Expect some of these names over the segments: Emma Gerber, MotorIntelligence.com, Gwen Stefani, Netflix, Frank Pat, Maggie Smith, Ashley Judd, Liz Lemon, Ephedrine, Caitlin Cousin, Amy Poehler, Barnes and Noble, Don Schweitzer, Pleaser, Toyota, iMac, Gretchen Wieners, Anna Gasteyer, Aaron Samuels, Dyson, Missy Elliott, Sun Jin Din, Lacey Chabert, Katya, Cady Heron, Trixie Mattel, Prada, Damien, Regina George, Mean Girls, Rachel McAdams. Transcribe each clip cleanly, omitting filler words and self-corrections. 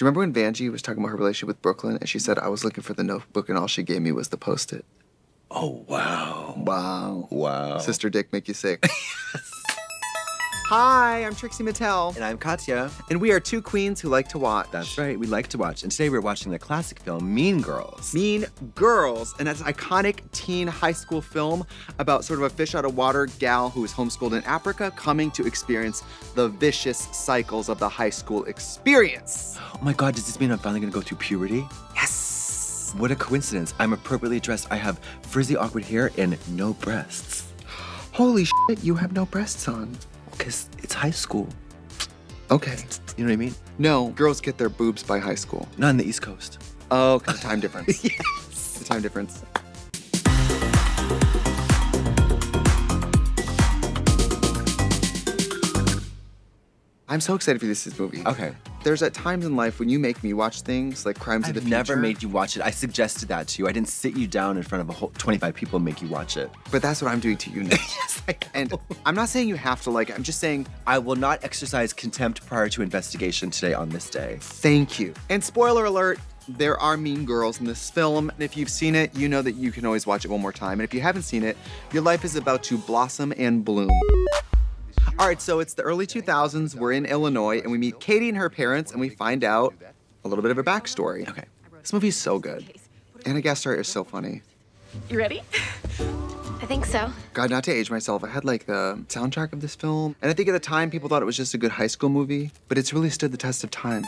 Do you remember when Vanjie was talking about her relationship with Brooklyn and she said, I was looking for the notebook and all she gave me was the Post-it? Oh, wow. Wow. Wow. Sister Dick make you sick. Hi, I'm Trixie Mattel. And I'm Katya. And we are two queens who like to watch. That's right, we like to watch. And today we're watching the classic film, Mean Girls. Mean Girls, and that's an iconic teen high school film about sort of a fish out of water gal who is homeschooled in Africa, coming to experience the vicious cycles of the high school experience. Oh my God, does this mean I'm finally gonna go through puberty? Yes. What a coincidence. I'm appropriately dressed. I have frizzy awkward hair and no breasts. Holy shit, you have no breasts on. Because it's high school. Okay. You know what I mean? No, girls get their boobs by high school. Not on the East Coast. Oh, because the time difference. Yes. The time difference. I'm so excited for this movie. Okay. There's at times in life when you make me watch things like Crimes of the Future. I've never made you watch it. I suggested that to you. I didn't sit you down in front of a whole 25 people and make you watch it. But that's what I'm doing to you now. Yes, I know. And I'm not saying you have to like it. I'm just saying I will not exercise contempt prior to investigation today on this day. Thank you. And spoiler alert, there are mean girls in this film. And if you've seen it, you know that you can always watch it one more time. And if you haven't seen it, your life is about to blossom and bloom. All right, so it's the early 2000s. We're in Illinois, and we meet Cady and her parents, and we find out a little bit of her backstory. Okay. This movie's so good. Anna Gasteyer is so funny. You ready? I think so. God, not to age myself. I had, like, the soundtrack of this film. And I think at the time, people thought it was just a good high school movie, but it's really stood the test of time.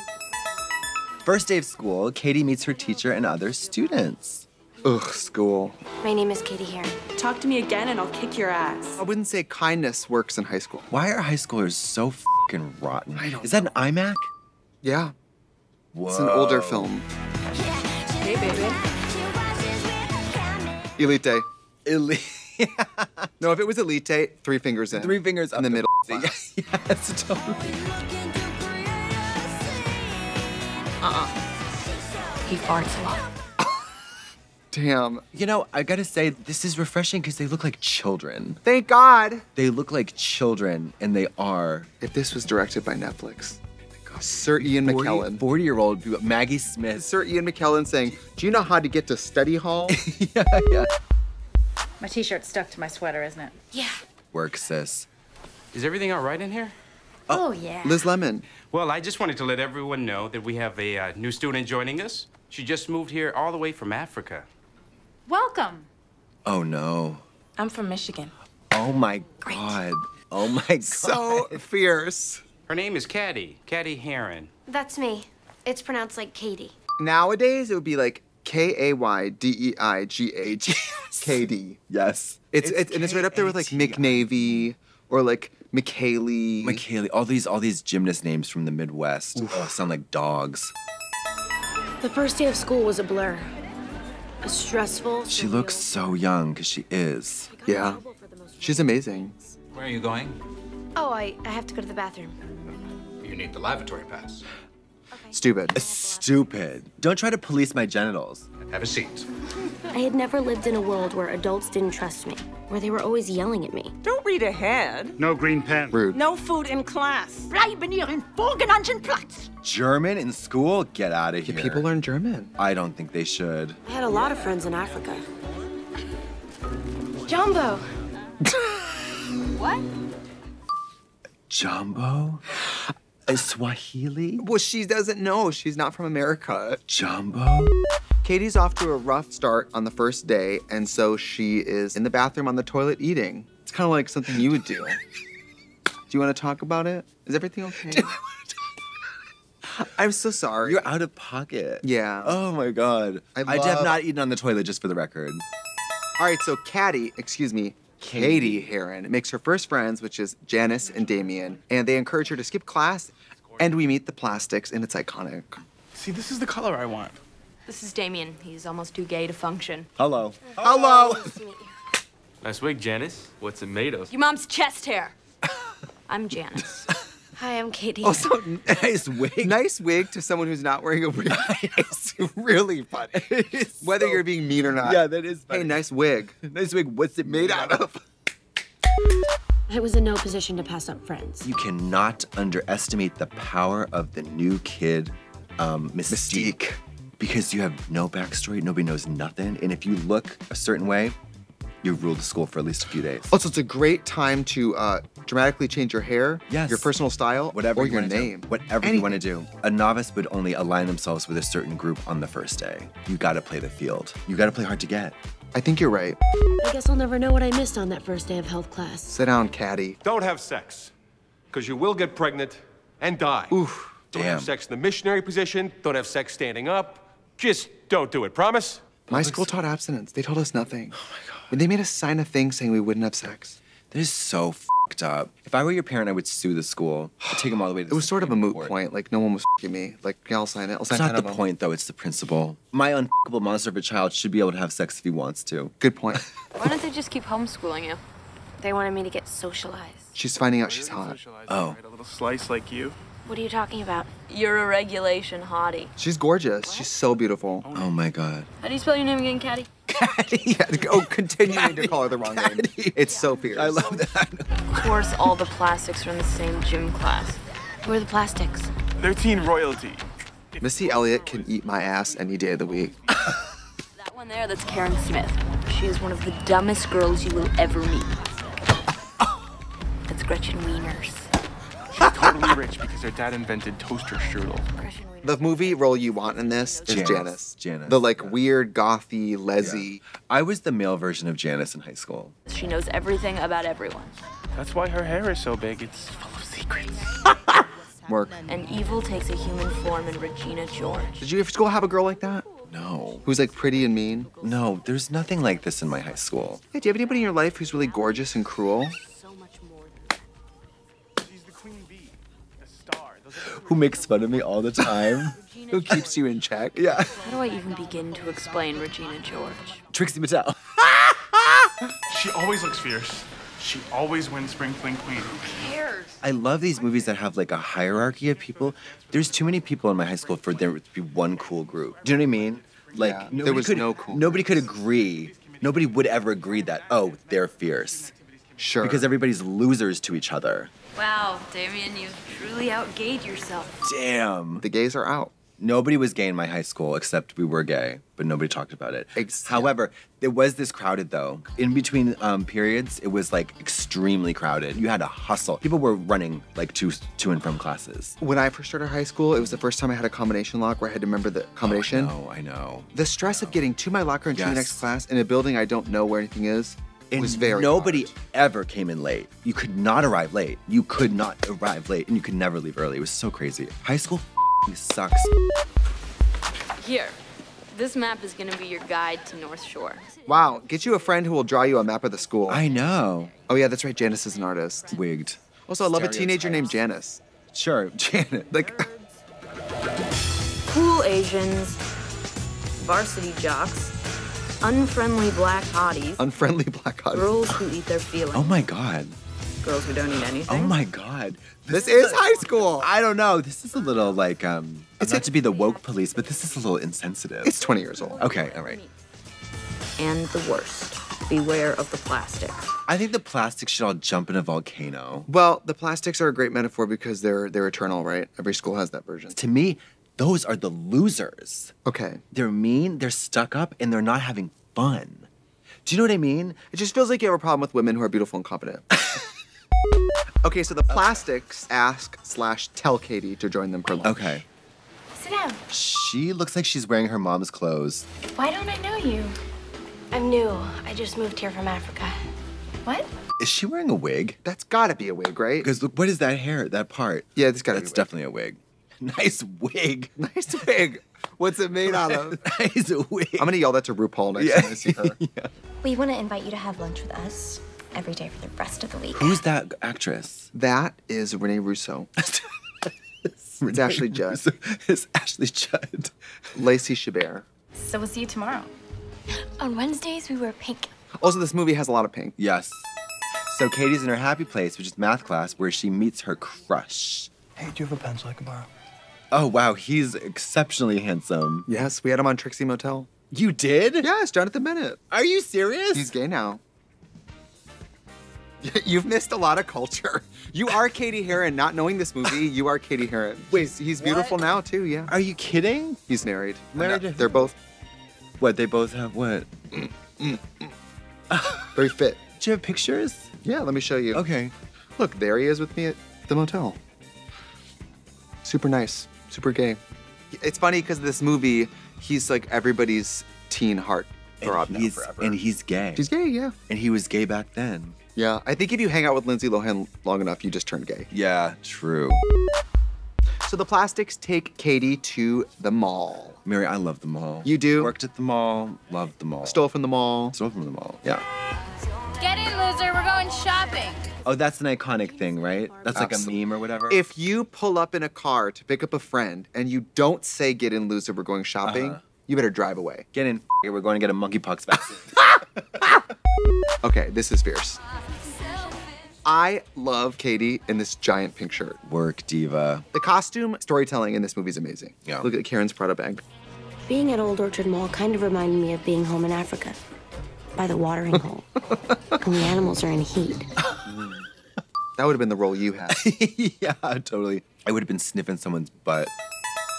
First day of school, Cady meets her teacher and other students. Ugh, school. My name is Cady Heron. Talk to me again and I'll kick your ass. I wouldn't say kindness works in high school. Why are high schoolers so f***ing rotten? I don't know. Is that an iMac? Yeah. Whoa. It's an older film. Hey, baby. Elite. Elite. No, if it was Elite, three fingers in. 3 fingers up in the middle. Yes, yes, totally. He farts a lot. Damn. You know, I gotta say, this is refreshing because they look like children. Thank God. They look like children, and they are. If this was directed by Netflix, Sir Ian McKellen. 40-year-old Maggie Smith. Sir Ian McKellen saying, do you know how to get to study hall? Yeah, yeah. My t-shirt's stuck to my sweater, isn't it? Yeah. Work, sis. Is everything all right in here? Oh yeah. Liz Lemon. Well, I just wanted to let everyone know that we have a new student joining us. She just moved here all the way from Africa. Welcome. Oh, no. I'm from Michigan. Oh, my God. Oh, my God. So fierce. Her name is Cady. Cady Heron. That's me. It's pronounced like Cady. Nowadays, it would be like K-A-Y-D-E-I-G-H. Cady. Yes. And it's right up there with like McNavy or like McKaylee. McKaylee. All these gymnast names from the Midwest. Oh, sound like dogs. The first day of school was a blur. A stressful... She looks so young, because she is. Yeah. She's amazing. Where are you going? Oh, I have to go to the bathroom. You need the lavatory pass. Okay. Stupid. Stupid. Don't try to police my genitals. Have a seat. I had never lived in a world where adults didn't trust me, where they were always yelling at me. Don't read ahead. No green pen. Rude. No food in class. Bleiben hier in vorgenannten Platz. German in school? Get out of here. Do people learn German? I don't think they should. I had a lot of friends in Africa. Jumbo. What? Jumbo? A Swahili? Well, she doesn't know. She's not from America. Jumbo? Katie's off to a rough start on the first day, and so she is in the bathroom on the toilet eating. It's kind of like something you would do. Do you want to talk about it? Is everything okay? Do I want to talk about it? I'm so sorry. You're out of pocket. Yeah. Oh, my God. I have not eaten on the toilet, just for the record. All right, so Cady Heron makes her first friends, which is Janis and Damien, and they encourage her to skip class, and we meet the plastics, and it's iconic. See, this is the color I want. This is Damien. He's almost too gay to function. Hello. Hello! Nice to meet you. Nice wig, Janis. What's it made of? Your mom's chest hair. I'm Janis. Hi, I'm Cady. Also, nice wig. Nice wig to someone who's not wearing a wig. It's really funny. It's whether you're being mean or not. Yeah, that is funny. Hey, nice wig. Nice wig. What's it made out of? I was in no position to pass up friends. You cannot underestimate the power of the new kid Mystique. Because you have no backstory, nobody knows nothing, and if you look a certain way, you rule the school for at least a few days. Also, it's a great time to dramatically change your hair, yes, your personal style, whatever, or your name. Whatever you want to do. A novice would only align themselves with a certain group on the first day. You gotta play the field. You gotta play hard to get. I think you're right. I guess I'll never know what I missed on that first day of health class. Sit down, Cady. Don't have sex, because you will get pregnant and die. Oof, damn. Don't have sex in the missionary position. Don't have sex standing up. Just don't do it, promise? My school taught abstinence. They told us nothing. Oh my God. But they made us sign a thing saying we wouldn't have sex. That is so f***ed up. If I were your parent, I would sue the school. I'd take them all the way to the It was sort of a moot point. Like, no one was f***ing me. Like, yeah, I'll sign it. It's not the point, though. It's the principle. My unf***able monster of a child should be able to have sex if he wants to. Good point. Why don't they just keep homeschooling you? They wanted me to get socialized. She's finding out she's hot. Oh. A little slice like you. What are you talking about? You're a regulation hottie. She's gorgeous. What? She's so beautiful. Oh, my God. How do you spell your name again, Cady? Cady. Yeah, oh, continuing Cady. To call her the wrong Cady. Name. It's yeah. So fierce. I love that. Of course, all the plastics from the same gym class. Where are the plastics? They're teen royalty. Missy Elliott can eat my ass any day of the week. That one there, that's Karen Smith. She is one of the dumbest girls you will ever meet. That's Gretchen Wieners. She's totally rich because her dad invented toaster strudel. The movie role you want in this is Janis. The like weird, gothy, lesy. Yeah. I was the male version of Janis in high school. She knows everything about everyone. That's why her hair is so big. It's full of secrets. Work. And evil takes a human form in Regina George. Did your school have a girl like that? No. Who's like pretty and mean? No, there's nothing like this in my high school. Hey, do you have anybody in your life who's really gorgeous and cruel? Who makes fun of me all the time. Who keeps you in check. Yeah. How do I even begin to explain Regina George? Trixie Mattel. She always looks fierce. She always wins Spring Fling Queen. Who cares? I love these movies that have like a hierarchy of people. There's too many people in my high school for there to be one cool group. Do you know what I mean? Like, yeah, there was no cool group. Nobody could agree. Nobody would ever agree that, oh, they're fierce. Sure. Because everybody's losers to each other. Wow, Damien, you've truly outgayed yourself. Damn. The gays are out. Nobody was gay in my high school except we were gay, but nobody talked about it. However, it was this crowded though. In between periods, it was like extremely crowded. You had to hustle. People were running like to and from classes. When I first started high school, it was the first time I had a combination lock where I had to remember the combination. Oh, I know, I know. The stress of getting to my locker and to the next class in a building I don't know where anything is. And was very nobody hard. Ever came in late. You could not arrive late. You could not arrive late, and you could never leave early. It was so crazy. High school sucks. Here, this map is gonna be your guide to North Shore. Wow, get you a friend who will draw you a map of the school. I know. Oh yeah, that's right, Janis is an artist. Wigged. Also, I love a teenager named Janis. Sure, Janis. Like. Cool Asians, varsity jocks, unfriendly black hotties. Unfriendly black hotties. Girls who eat their feelings. Oh my God. Girls who don't eat anything. Oh my God. This is high school. I don't know. This is a little like, it's not to be the woke police, but this is a little insensitive. It's 20 years old. Okay, all right. And the worst. Beware of the plastics. I think the plastics should all jump in a volcano. Well, the plastics are a great metaphor because they're eternal, right? Every school has that version. To me, those are the losers. Okay. They're mean, they're stuck up, and they're not having fun. Do you know what I mean? It just feels like you have a problem with women who are beautiful and competent. Okay, so the plastics ask/tell Cady to join them for lunch. Okay. Sit down. She looks like she's wearing her mom's clothes. Why don't I know you? I'm new. I just moved here from Africa. What? Is she wearing a wig? That's gotta be a wig, right? Because look, what is that hair, that part? Yeah, it's gotta be a wig. It's definitely a wig. Nice wig. Nice wig. What's it made out of? Nice wig. I'm gonna yell that to RuPaul next time I see her. Yeah. We wanna invite you to have lunch with us every day for the rest of the week. Who's that actress? That is Renee Russo. It's Ashley Judd. It's Ashley Judd. Lacey Chabert. So we'll see you tomorrow. On Wednesdays, we wear pink. Also, this movie has a lot of pink. Yes. So Katie's in her happy place, which is math class, where she meets her crush. Hey, do you have a pencil I can borrow? Oh, wow, he's exceptionally handsome. Yes, we had him on Trixie Mattel. You did? Yes, Jonathan Bennett. Are you serious? He's gay now. You've missed a lot of culture. You are Cady Heron. Not knowing this movie, you are Cady Heron. Wait, he's beautiful now, too, yeah. Are you kidding? He's married. They're both... What, they both have what? Very fit. Do you have pictures? Yeah, let me show you. Okay. Look, there he is with me at the motel. Super nice. Super gay. It's funny because this movie, he's like everybody's teen heart throb now forever. And he's gay. He's gay, yeah. And he was gay back then. Yeah, I think if you hang out with Lindsay Lohan long enough, you just turn gay. Yeah, true. So the plastics take Cady to the mall. Mary, I love the mall. You do? Worked at the mall, loved the mall. Stole from the mall. Stole from the mall, yeah. Get it, loser, we're going shopping. Oh, that's an iconic thing, right? That's Absolutely. Like a meme or whatever. If you pull up in a car to pick up a friend and you don't say, get in, loser, we're going shopping, you better drive away. Get in, it, we're going to get a monkeypox vaccine. Okay, this is fierce. I love Cady in this giant pink shirt. Work, diva. The costume storytelling in this movie is amazing. Yeah. Look at Karen's Prada bag. Being at Old Orchard Mall kind of reminded me of being home in Africa, by the watering hole. And the animals are in heat. That would have been the role you had. Yeah, totally. I would have been sniffing someone's butt.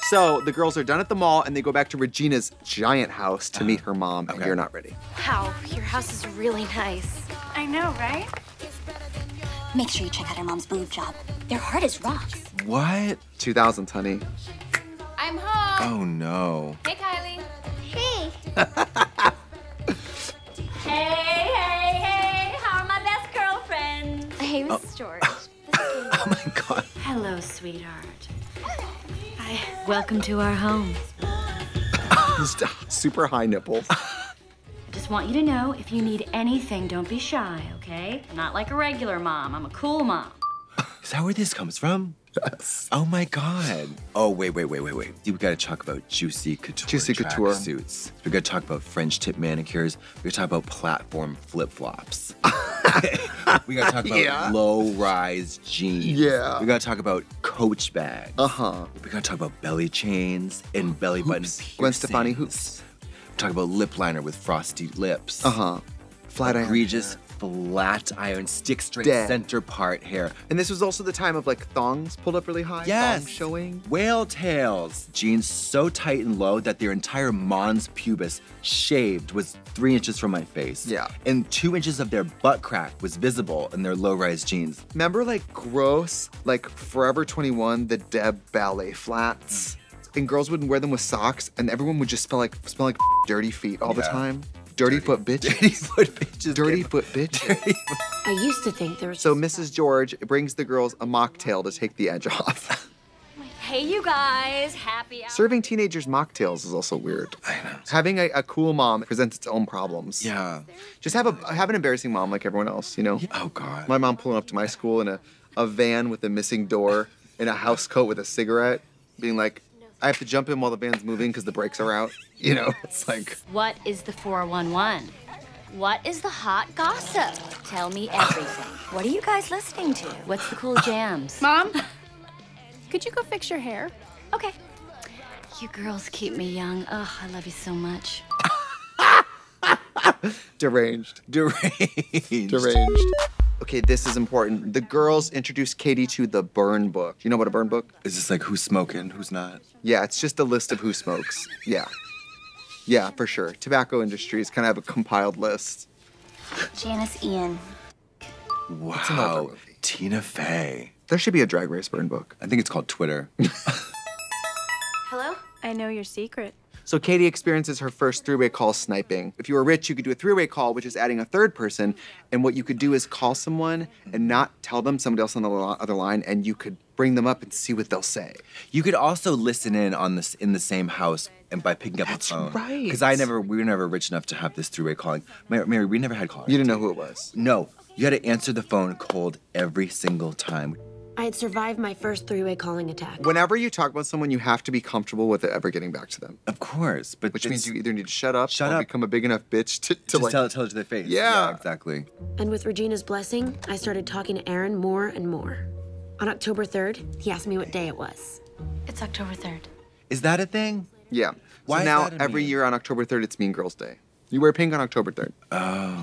So the girls are done at the mall and they go back to Regina's giant house to meet her mom, and you're not ready. Wow, your house is really nice. I know, right? Make sure you check out her mom's boob job. They're hard as rocks. What? 2000s, honey. I'm home. Oh, no. Hey, Kylie. Hey. hey, how are my best girlfriends? Hey, Mrs. George. Oh, my God. Hello, sweetheart. Hi. Welcome to our home. Super high nipples. Just want you to know, if you need anything, don't be shy, okay? I'm not like a regular mom. I'm a cool mom. Is that where this comes from? Yes. Oh, my God. Oh, wait. We got to talk about Juicy Couture suits. We got to talk about French tip manicures. We got to talk about platform flip-flops. We got to talk about low-rise jeans. Yeah. We got to talk about Coach bags. Uh-huh. We got to talk about belly chains and belly button piercings. Gwen Stefani hoops. Talk about lip liner with frosty lips. Flat iron. Egregious, flat iron, stick straight center part hair. And this was also the time of like thongs pulled up really high. Yes. Thongs showing. Whale tails. Jeans so tight and low that their entire mons pubis shaved was 3 inches from my face. Yeah. And 2 inches of their butt crack was visible in their low-rise jeans. Remember like gross, like Forever 21, the Deb ballet flats? And girls wouldn't wear them with socks, and everyone would just smell like dirty feet all the time. Dirty foot bitch. Dirty foot bitches. Dirty foot bitch. I used to think there was. So Mrs. George brings the girls a mocktail to take the edge off. Hey, you guys, happy hour. Serving teenagers mocktails is also weird. I know. Having a cool mom presents its own problems. Yeah. Just have an embarrassing mom like everyone else, you know. Yeah. Oh God. My mom pulling up to my school in a van with a missing door, in a house coat with a cigarette, being like. I have to jump in while the van's moving because the brakes are out. You know, it's like... What is the 411? What is the hot gossip? Tell me everything. What are you guys listening to? What's the cool jams? Mom, could you go fix your hair? Okay. You girls keep me young. Oh, I love you so much. Deranged. Okay, this is important. The girls introduced Cady to the burn book. You know what a burn book is? It's like who's smoking, who's not. Yeah, it's just a list of who smokes. Yeah, for sure. Tobacco industries kind of have a compiled list. Janis Ian. Wow. Tina Fey. There should be a Drag Race burn book. I think it's called Twitter. Hello? I know your secret. So Cady experiences her first three-way call sniping. If you were rich, you could do a three-way call, which is adding a third person. And what you could do is call someone and not tell them, somebody else on the other line, and you could bring them up and see what they'll say. You could also listen in on this in the same house and by picking up the phone. That's right. Because we were never rich enough to have this three-way calling. Mary, we never had callers. You didn't know who it was. No, you had to answer the phone cold every single time. I had survived my first three-way calling attack. Whenever you talk about someone, you have to be comfortable with it ever getting back to them. Of course, but which means you either need to shut up, become a big enough bitch to like, tell it to their face. Yeah, exactly. And with Regina's blessing, I started talking to Aaron more and more. On October 3rd, he asked me what day it was. It's October 3rd. Is that a thing? Yeah. Why so now every year on October 3rd, it's Mean Girls Day. You wear pink on October 3rd. Oh.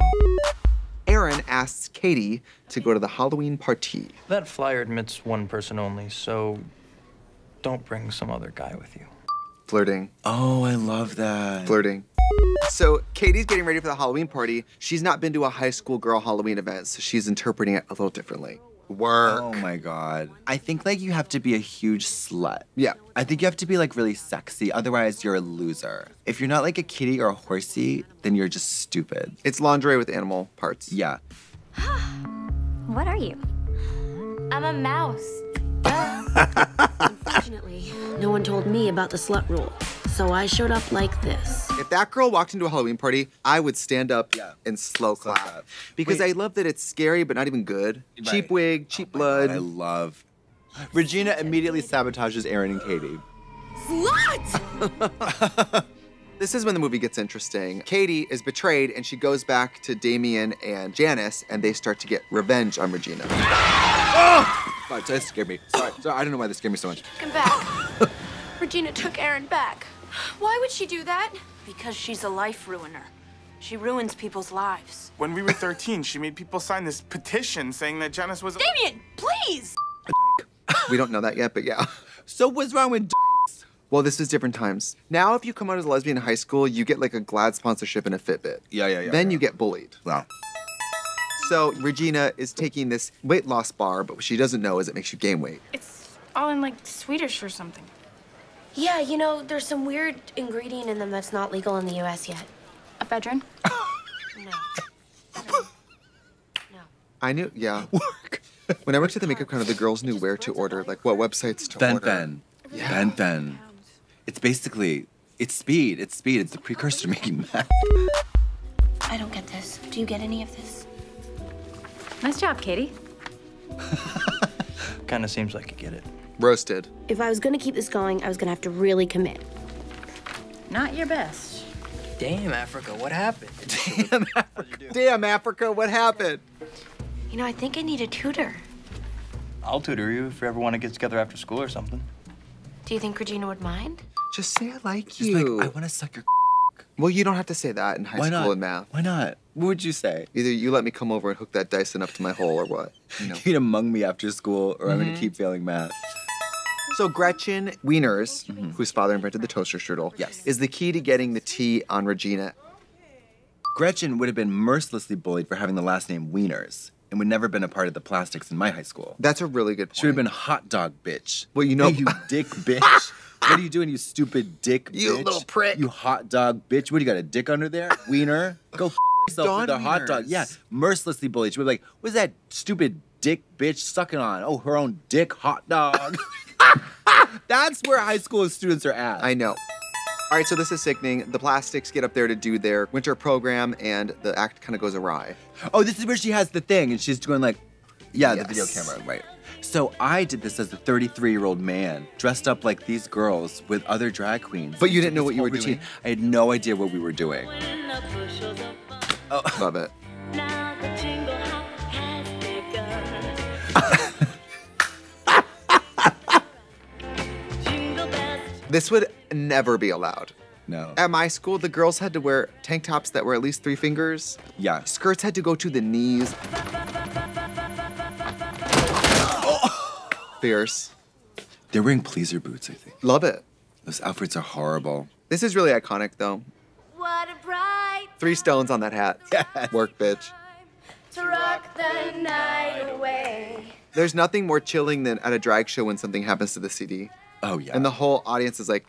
Heron asks Cady to go to the Halloween party. That flyer admits one person only, so don't bring some other guy with you. Flirting. Oh, I love that. Flirting. So Cady's getting ready for the Halloween party. She's not been to a high school girl Halloween event, so she's interpreting it a little differently. Work. Oh my God. I think like you have to be a huge slut. Yeah. I think you have to be like really sexy, otherwise you're a loser. If you're not like a kitty or a horsey, then you're just stupid. It's lingerie with animal parts. Yeah. What are you? I'm a mouse. Unfortunately, no one told me about the slut rule, so I showed up like this. If that girl walked into a Halloween party, I would stand up and slow clap. Because I love that it's scary, but not even good. Right. Cheap wig, cheap blood. God, I love. Regina immediately sabotages Aaron and Cady. Slut! This is when the movie gets interesting. Cady is betrayed, and she goes back to Damien and Janis, and they start to get revenge on Regina. Oh! Sorry, that scared me. Sorry, I don't know why this scared me so much. Come back. Regina took Aaron back. Why would she do that? Because she's a life ruiner. She ruins people's lives. When we were 13, she made people sign this petition saying that Janis was- Damien, please! We don't know that yet, but yeah. So what's wrong with dicks? Well, this is different times. Now, if you come out as a lesbian in high school, you get like a GLAAD sponsorship and a Fitbit. Yeah. Then you get bullied. Wow. So Regina is taking this weight loss bar, but what she doesn't know is it makes you gain weight. It's all in like Swedish or something. Yeah, you know, there's some weird ingredient in them that's not legal in the US yet. Ephedrine? No. I knew, yeah. Work. When I worked at the makeup counter, the girls knew where to order, like what websites to order. Ben. It's basically, it's speed. It's the precursor to making meth. I don't get this. Do you get any of this? Nice job, Cady. Kind of seems like you get it. Roasted. If I was going to keep this going, I was going to have to really commit. Not your best. Damn, Africa, what happened? Damn, Africa, what happened? You know, I think I need a tutor. I'll tutor you if you ever want to get together after school or something. Do you think Regina would mind? Just say I like you. She's like, I want to suck your Well, you don't have to say that in high school in math. Why not? What would you say? Either you let me come over and hook that Dyson up to my hole or what? You know. You'd among me after school or I'm going to keep failing math. So Gretchen Wieners, whose father invented the toaster strudel, is the key to getting the tea on Regina. Gretchen would have been mercilessly bullied for having the last name Wieners and would never have been a part of the plastics in my high school. That's a really good point. She would have been a hot dog bitch. Well, you know. Hey, you dick bitch. What are you doing, you stupid dick bitch? You little prick. You hot dog bitch. What, do you got a dick under there? Wiener? Go f*** yourself with the hot dog. Yeah, mercilessly bullied. She would be like, what's that stupid dick bitch sucking on? Oh, her own dick hot dog. That's where high school students are at. I know. All right, so this is sickening. The plastics get up there to do their winter program, and the act kind of goes awry. Oh, this is where she has the thing, and she's doing like, the video camera, right. So I did this as a 33-year-old man, dressed up like these girls with other drag queens. But you didn't know what you were doing? I had no idea what we were doing. Oh. Love it. This would never be allowed. No. At my school, the girls had to wear tank tops that were at least 3 fingers. Yeah. Skirts had to go to the knees. Fierce. They're wearing Pleaser boots, I think. Love it. Those outfits are horrible. This is really iconic, though. What a bright 3 stones on that hat. Yes. Work, bitch. To rock the night away. There's nothing more chilling than at a drag show when something happens to the CD. Oh, yeah. And the whole audience is like,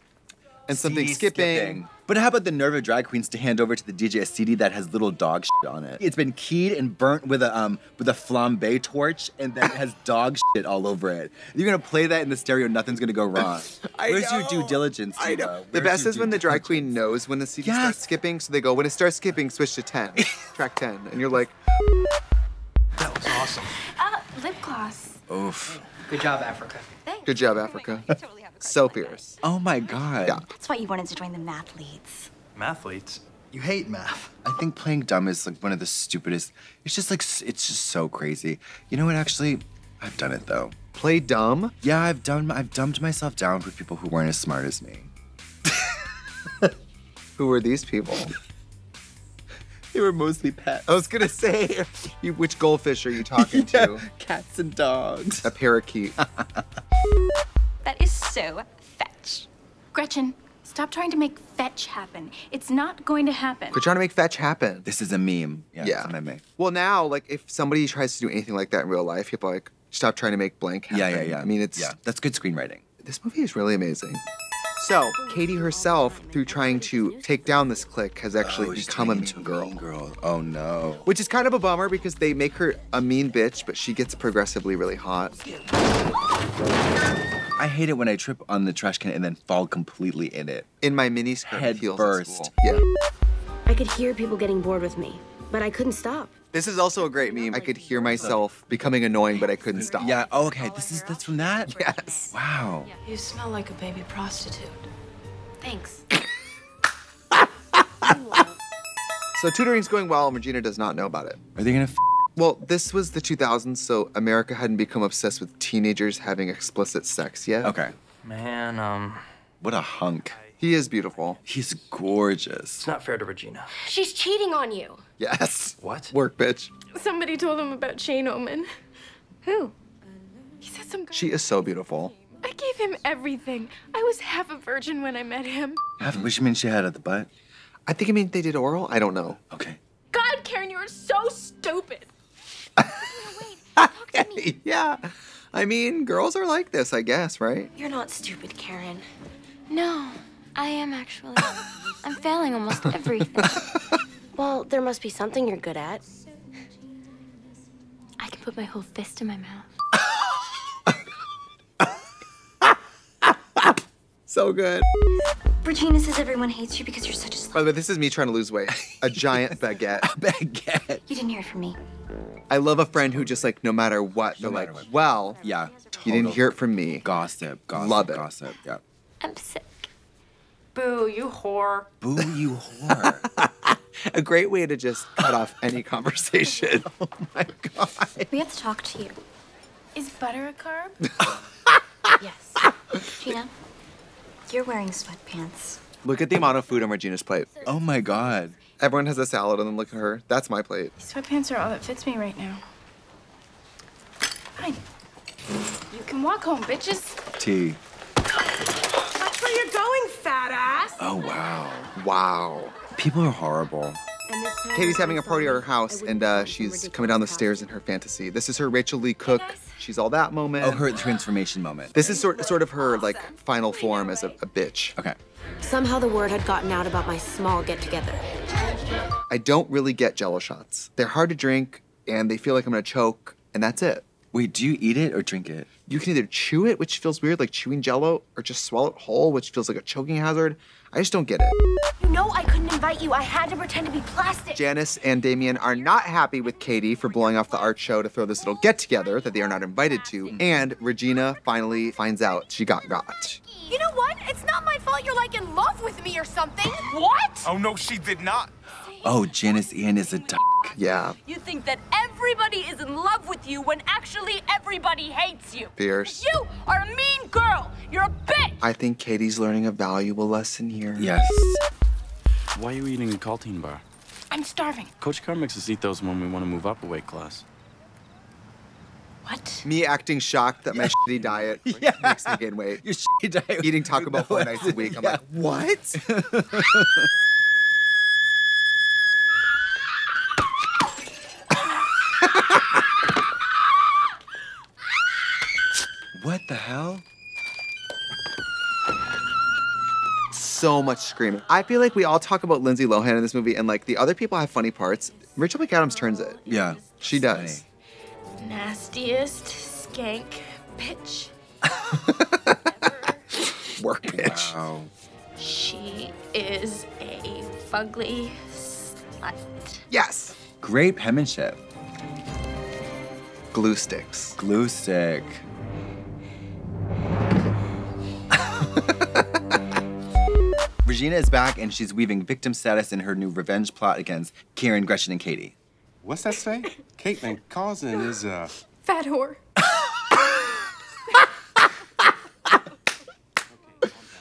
and something skipping. But how about the nerve of drag queens to hand over to the DJ a CD that has little dog shit on it? It's been keyed and burnt with a flambe torch, and then it has dog shit all over it. You're gonna play that in the stereo, nothing's gonna go wrong. Where's your due diligence? I know. The best is when the drag queen knows when the CD starts skipping, so they go, when it starts skipping, switch to 10, track 10, and you're like, that was awesome. Lip gloss. Oof. Good job, Africa. Thanks. Good job, Africa. So fierce. Oh my God. Yeah. That's why you wanted to join the mathletes. Mathletes? You hate math. I think playing dumb is like one of the stupidest. It's just like, it's just so crazy. You know what, actually, I've done it though. Play dumb? Yeah, I've dumbed myself down for people who weren't as smart as me. Who were these people? They They were mostly pets. I was going to say, which goldfish are you talking to? Cats and dogs. A parakeet. That is so fetch. Gretchen, stop trying to make fetch happen. It's not going to happen. We're trying to make fetch happen. This is a meme. Yeah. It's a meme. Well, now, like, if somebody tries to do anything like that in real life, people are like, stop trying to make blank happen. Yeah. I mean, it's... Yeah, that's good screenwriting. This movie is really amazing. So, Cady herself, through trying to take down this clique, has actually become a mean girl. Oh, no. Which is kind of a bummer because they make her a mean bitch, but she gets progressively really hot. I hate it when I trip on the trash can and then fall completely in it. In my miniskirt. Head first. Yeah. I could hear people getting bored with me, but I couldn't stop. This is also a great meme. I could hear myself becoming annoying, but I couldn't stop. Yeah, oh, okay, that's from that? Yes. Wow. You smell like a baby prostitute. Thanks. So tutoring's going well, and Regina does not know about it. Are they gonna f? Well, this was the 2000s, so America hadn't become obsessed with teenagers having explicit sex yet. Okay. Man, what a hunk. He is beautiful. He's gorgeous. It's not fair to Regina. She's cheating on you. Yes. What? Work, bitch. Somebody told him about Shane Omen. Who? He said some guy. She is so beautiful. I gave him everything. I was half a virgin when I met him. Half? What do you mean she had at the butt? I think it means they did oral. I don't know. Okay. God, Karen, you are so stupid. Wait, talk to me. Yeah. I mean, girls are like this, I guess, right? You're not stupid, Karen. No. I am, actually. I'm failing almost everything. Well, there must be something you're good at. I can put my whole fist in my mouth. So good. Regina says everyone hates you because you're such a slut. By the way, this is me trying to lose weight. A giant baguette. A baguette. You didn't hear it from me. I love a friend who just, like, no matter what, they're like, well, yeah, you didn't hear it from me. Gossip. Love it. Gossip, yeah. I'm sick. Boo, you whore. Boo, you whore. A great way to just cut off any conversation. Oh, my God. We have to talk to you. Is butter a carb? Yes. Gina, you're wearing sweatpants. Look at the amount of food on Regina's plate. Oh, my God. Everyone has a salad and then look at her. That's my plate. These sweatpants are all that fits me right now. Fine. You can walk home, bitches. Tea. Where you're going, fat ass. Oh, wow. Wow. People are horrible. Katie's having a party at her house, and she's coming down the stairs in her fantasy. This is her Rachael Leigh Cook. She's all that moment. Oh, her transformation moment. This is sort of her, like, final form as a bitch. Okay. Somehow the word had gotten out about my small get-together. I don't really get Jello shots. They're hard to drink, and they feel like I'm going to choke, and that's it. Wait, do you eat it or drink it? You can either chew it, which feels weird, like chewing Jello, or just swallow it whole, which feels like a choking hazard. I just don't get it. You know I couldn't invite you. I had to pretend to be plastic. Janis and Damien are not happy with Cady for blowing off the art show to throw this little get-together that they are not invited to, and Regina finally finds out she got. You know what? It's not my fault you're, like, in love with me or something. What? Oh, no, she did not. Oh, Janis Ian is a d***. Yeah. You think that everybody is in love with you when actually everybody hates you. Fierce. You are a mean girl. You're a bitch. I think Katie's learning a valuable lesson here. Yes. Why are you eating a saltine bar? I'm starving. Coach Carr makes us eat those when we want to move up a weight class. What? Me acting shocked that my shitty diet makes me gain weight. Your shitty diet. Eating Taco Bell 4 nights a week. I'm like, what? What the hell? So much screaming. I feel like we all talk about Lindsay Lohan in this movie, and, like, the other people have funny parts. Rachel McAdams turns it. Yeah, she does. Nastiest skank bitch. Work bitch. Wow. She is a fugly slut. Yes. Great penmanship. Glue sticks. Glue stick. Regina is back, and she's weaving victim status in her new revenge plot against Karen, Gretchen, and Cady. What's that say? Caitlin Cousin is a... fat whore.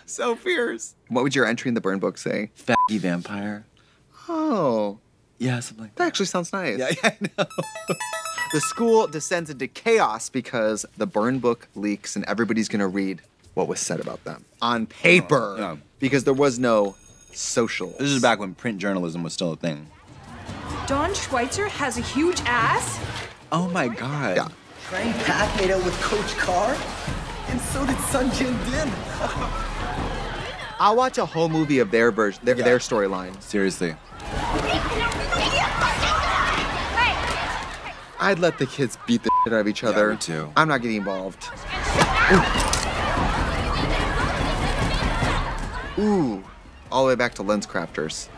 So fierce. What would your entry in the burn book say? Faggy vampire. Oh. Yeah, something like that. That actually sounds nice. Yeah, yeah, I know. The school descends into chaos because the burn book leaks and everybody's going to read what was said about them on paper because there was no social. This is back when print journalism was still a thing. Don Schweitzer has a huge ass. Oh, my God. Yeah. Frank Pat made out with Coach Carr, and so did Sun Jin Din. I'll watch a whole movie of their version, their storyline. Seriously. I'd let the kids beat the shit out of each other. Yeah, me too. I'm not getting involved. Ooh. Ooh. All the way back to LensCrafters.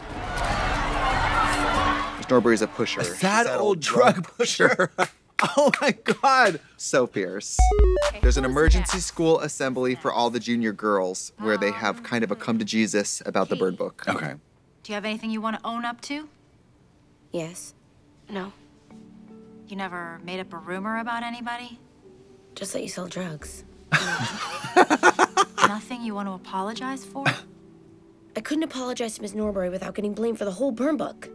Norbury's a pusher. A sad old drug pusher. Oh my God. So fierce. Okay, there's an emergency school assembly for all the junior girls where they have kind of a come to Jesus about the bird book. Okay. Do you have anything you want to own up to? Yes. No. You never made up a rumor about anybody? Just that you sell drugs. Nothing you want to apologize for? I couldn't apologize to Ms. Norbury without getting blamed for the whole burn book.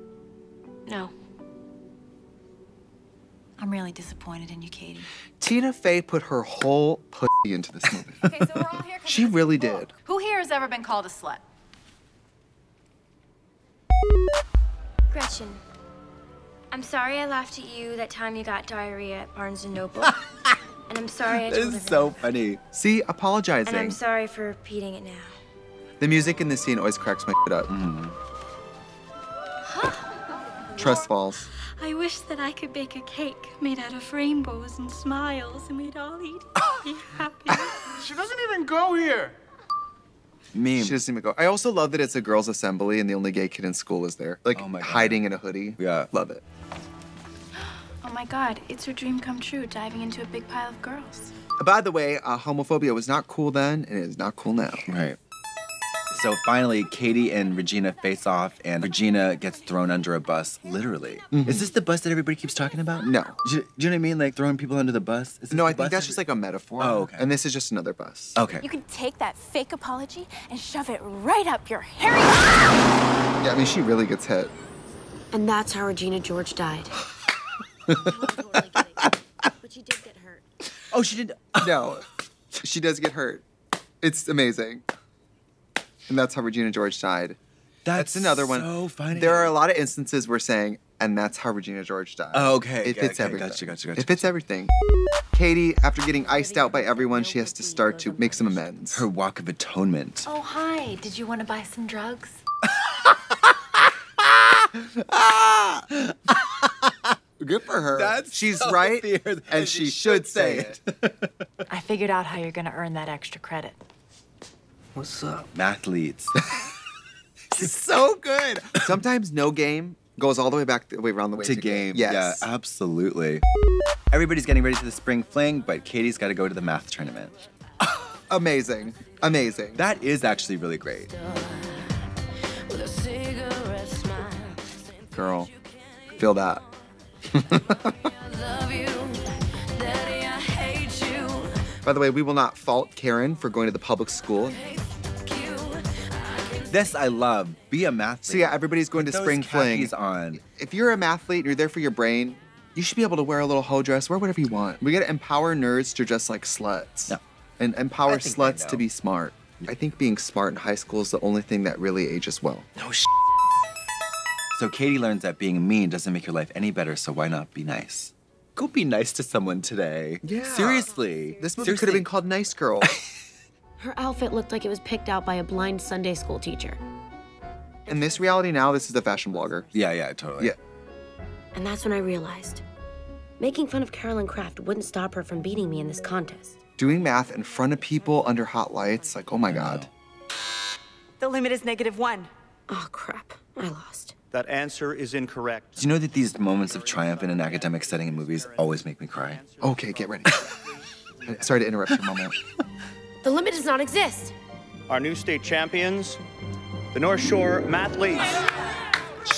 No. I'm really disappointed in you, Cady. Tina Fey put her whole pussy into this movie. Okay, so we're all here. She really did. Who here has ever been called a slut? Gretchen. I'm sorry I laughed at you that time you got diarrhea at Barnes and Noble. And I'm sorry I told everyone. This is so funny. See, apologizing. And I'm sorry for repeating it now. The music in this scene always cracks my shit up. Mm. Huh? Trust falls. I wish that I could bake a cake made out of rainbows and smiles, and we'd all eat and be happy. She doesn't even go here. Meme. She doesn't even go. I also love that it's a girls' assembly and the only gay kid in school is there. Like, oh my God, hiding in a hoodie. Yeah. Love it. Oh my God, it's her dream come true, diving into a big pile of girls. By the way, homophobia was not cool then, and it is not cool now. Right. So finally, Cady and Regina face off, and Regina gets thrown under a bus, literally. Mm-hmm. Is this the bus that everybody keeps talking about? No. Do you know what I mean? Like, throwing people under the bus? No, I think that's just like a metaphor. Oh, okay. And this is just another bus. Okay. You can take that fake apology and shove it right up your hairy... Yeah, I mean, she really gets hit. And that's how Regina George died. You won't totally get it, but she did get hurt. Oh, she did? No. She does get hurt. It's amazing. And that's how Regina George died. That's another one. So funny. There are a lot of instances where saying, and that's how Regina George died. Oh, okay. It fits everything. Gotcha. It fits everything. Cady, after getting iced out by everyone, she has to start to make some amends. Her walk of atonement. Oh, hi. Did you want to buy some drugs? Good for her. She's right, and she should say it. I figured out how you're going to earn that extra credit. What's up? Mathletes. So good. Sometimes no game goes all the way back, around the way to game. Yes. Yeah, absolutely. Everybody's getting ready for the spring fling, but Katie's got to go to the math tournament. Amazing. Amazing. That is actually really great. Girl, feel that. By the way, we will not fault Karen for going to the public school. This I love. Be a mathlete. So yeah, everybody's going to spring fling. On. If you're a mathlete and you're there for your brain, you should be able to wear a little hoe dress. Wear whatever you want. We gotta empower nerds to dress like sluts. No. And empower sluts to be smart. I think being smart in high school is the only thing that really ages well. No shit. So Cady learns that being mean doesn't make your life any better, so why not be nice? Go be nice to someone today. Yeah. Seriously. This movie could have been called Nice Girl. Her outfit looked like it was picked out by a blind Sunday school teacher. In this reality now, this is the fashion blogger. Yeah, totally. Yeah. And that's when I realized making fun of Carolyn Kraft wouldn't stop her from beating me in this contest. Doing math in front of people under hot lights, like, oh my God. The limit is -1. Oh, crap. I lost. That answer is incorrect. Do you know that these moments of triumph in an academic setting in movies always make me cry? Okay, get ready. Sorry to interrupt your moment. The limit does not exist. Our new state champions, the North Shore Mathletes.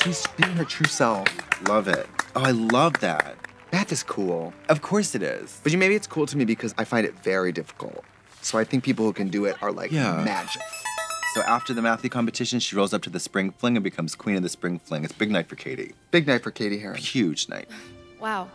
She's being her true self. Love it. Oh, I love that. Math is cool. Of course it is. But maybe it's cool to me because I find it very difficult. So I think people who can do it are like magic. So after the Matthew competition, she rolls up to the Spring Fling and becomes queen of the Spring Fling. It's big night for Cady. Big night for Cady Heron. Huge night. Wow.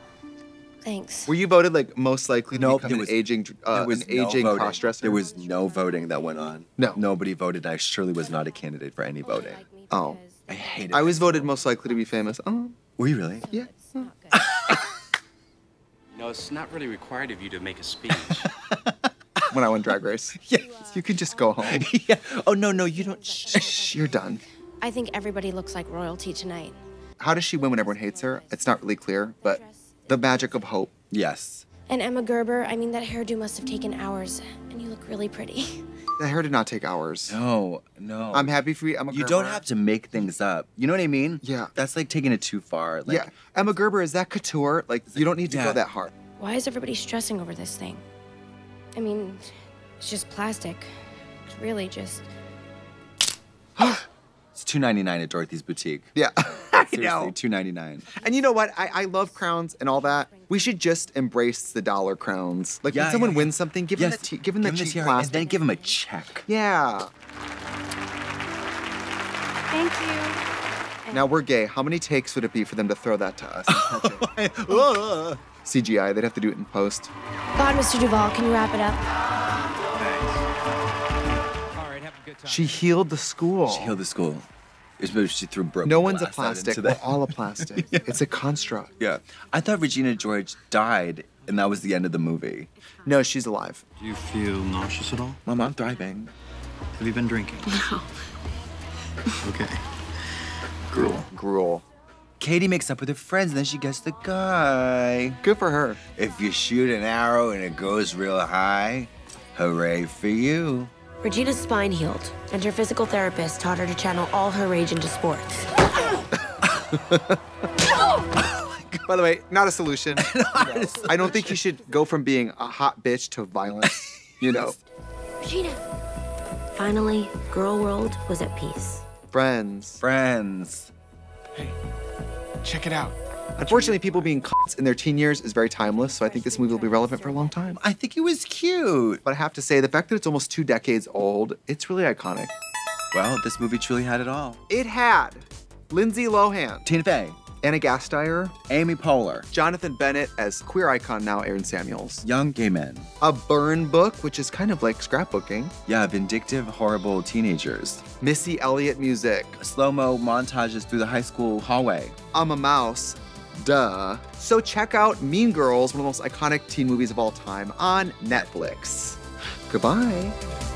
Thanks. Were you voted like most likely to become an aging cross dresser? There was no voting that went on. No. Nobody voted. I surely was not a candidate for any voting. Oh. I hate it. I was voted most likely to be famous. Oh. Were you really? Yeah. No, it's not really required of you to make a speech. When I won Drag Race. Yes. You could just go home. Yeah. Oh, no, you don't. Shh, you're done. I think everybody looks like royalty tonight. How does she win when everyone hates her? It's not really clear, but... the magic of hope. Yes. And Emma Gerber, I mean, that hairdo must have taken hours, and you look really pretty. The hair did not take hours. No. I'm happy for you, Emma Gerber. You don't have to make things up. You know what I mean? Yeah. That's like taking it too far. Like, yeah. Emma Gerber, is that couture? Like, you don't need to go that hard. Why is everybody stressing over this thing? I mean, it's just plastic. It's really just... It's $2.99 at Dorothy's Boutique. Yeah. Seriously, $2.99. And you know what? I love crowns and all that. We should just embrace the dollar crowns. Like when someone wins something, give them the cheap plastic. And then give them a check. Yeah. Thank you. Now we're gay. How many takes would it be for them to throw that to us? CGI, they'd have to do it in post. God, Mr. Duvall, can you wrap it up? She healed the school. She healed the school. She threw broken glass. No one's a plastic. We're all a plastic. Yeah. It's a construct. Yeah. I thought Regina George died, and that was the end of the movie. No, she's alive. Do you feel nauseous at all? Mom, I'm thriving. Have you been drinking? No. Okay. Gruel. Cady makes up with her friends, and then she gets the guy. Good for her. If you shoot an arrow and it goes real high, hooray for you. Regina's spine healed, and her physical therapist taught her to channel all her rage into sports. By the way, not a solution. I don't think you should go from being a hot bitch to violence, you know. Regina. Finally, girl world was at peace. Friends. Hey, check it out. Unfortunately, people being cunts in their teen years is very timeless, so I think this movie will be relevant for a long time. I think it was cute. But I have to say, the fact that it's almost 2 decades old, it's really iconic. Well, this movie truly had it all. It had Lindsay Lohan, Tina Fey, Anna Gasteyer, Amy Poehler, Jonathan Bennett as queer icon now Aaron Samuels, young gay men, a burn book, which is kind of like scrapbooking. Yeah, vindictive, horrible teenagers. Missy Elliott music. Slow-mo montages through the high school hallway. I'm a mouse. Duh. So check out Mean Girls, one of the most iconic teen movies of all time, on Netflix. Goodbye.